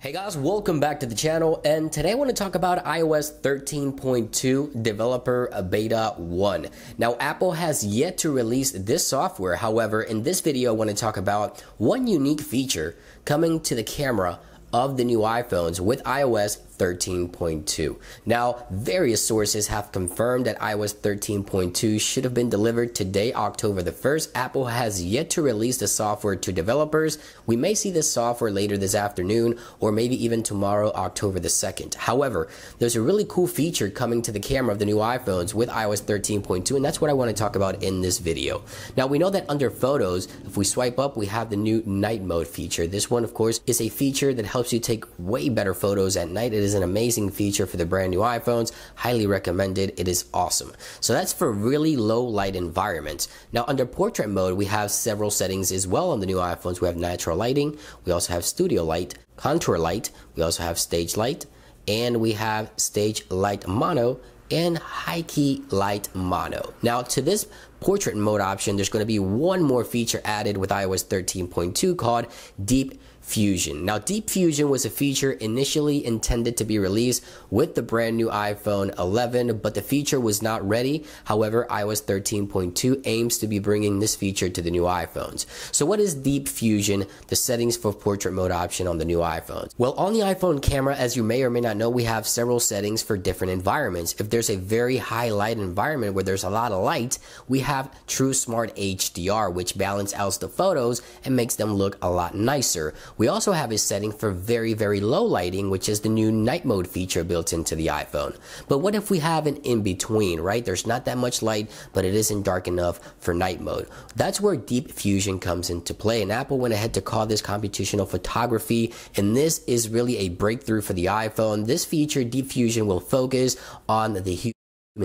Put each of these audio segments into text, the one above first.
Hey guys, welcome back to the channel, and today I want to talk about iOS 13.2 Developer Beta 1. Now, Apple has yet to release this software. However, in this video, I want to talk about one unique feature coming to the camera of the new iPhones with iOS 13.2. Now, various sources have confirmed that iOS 13.2 should have been delivered today, October the 1st. Apple has yet to release the software to developers. We may see this software later this afternoon or maybe even tomorrow, October the 2nd. However, there's a really cool feature coming to the camera of the new iPhones with iOS 13.2, and that's what I want to talk about in this video. Now, we know that under Photos, if we swipe up, we have the new night mode feature. This one, of course, is a feature that helps you take way better photos at night. It is an amazing feature for the brand new iPhones. Highly recommended. It is awesome. So that's for really low light environments. Now, under portrait mode, we have several settings as well on the new iPhones. We have natural lighting. We also have studio light, contour light. We also have stage light, and we have stage light mono and high key light mono. Now, to this portrait mode option, there's going to be one more feature added with iOS 13.2 called Deep Fusion. Now, Deep Fusion was a feature initially intended to be released with the brand new iPhone 11, but the feature was not ready. However, iOS 13.2 aims to be bringing this feature to the new iPhones. So what is Deep Fusion, the settings for portrait mode option on the new iPhones? Well, on the iPhone camera, as you may or may not know, we have several settings for different environments. If there's a very high light environment where there's a lot of light, we have True Smart HDR, which balances out the photos and makes them look a lot nicer. We also have a setting for very, very low lighting, which is the new night mode feature built into the iPhone. But what if we have an in-between, right? There's not that much light, but it isn't dark enough for night mode. That's where Deep Fusion comes into play, and Apple went ahead to call this computational photography, and this is really a breakthrough for the iPhone. This feature, Deep Fusion, will focus on the human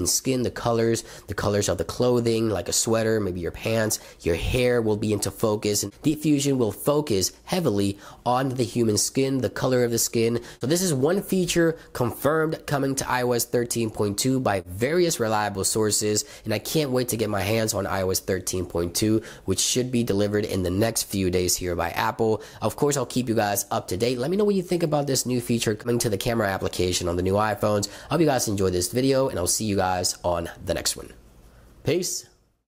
skin, the colors of the clothing, like a sweater, maybe your pants, your hair will be into focus. And Deep Fusion will focus heavily on the human skin, the color of the skin. So this is one feature confirmed coming to iOS 13.2 by various reliable sources, and I can't wait to get my hands on iOS 13.2, which should be delivered in the next few days here by Apple. Of course, I'll keep you guys up to date. Let me know what you think about this new feature coming to the camera application on the new iPhones. I hope you guys enjoyed this video, and I'll see you guys on the next one. Peace.